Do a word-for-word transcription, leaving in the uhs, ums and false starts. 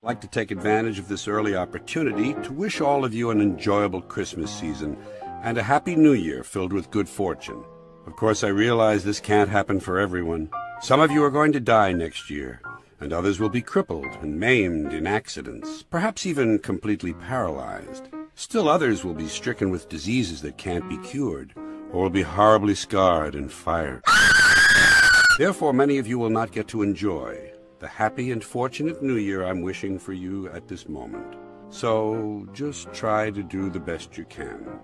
I'd like to take advantage of this early opportunity to wish all of you an enjoyable Christmas season and a happy new year filled with good fortune. Of course, I realize this can't happen for everyone. Some of you are going to die next year, and others will be crippled and maimed in accidents, perhaps even completely paralyzed. Still others will be stricken with diseases that can't be cured, or will be horribly scarred and fired. Therefore, many of you will not get to enjoy the happy and fortunate new year I'm wishing for you at this moment. So just try to do the best you can.